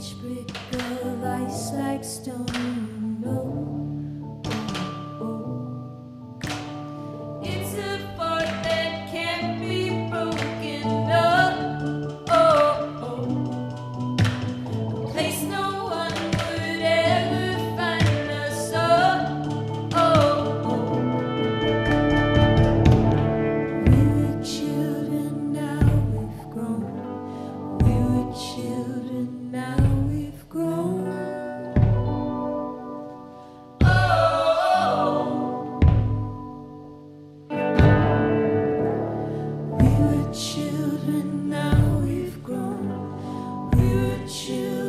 each brick of ice like stone. Oh, oh, oh. It's a fort that can't be broken up. Oh, oh. A place no one would ever find us. Oh, oh, oh. We were children, now we've grown. We were children. Children, now we've grown. We were children.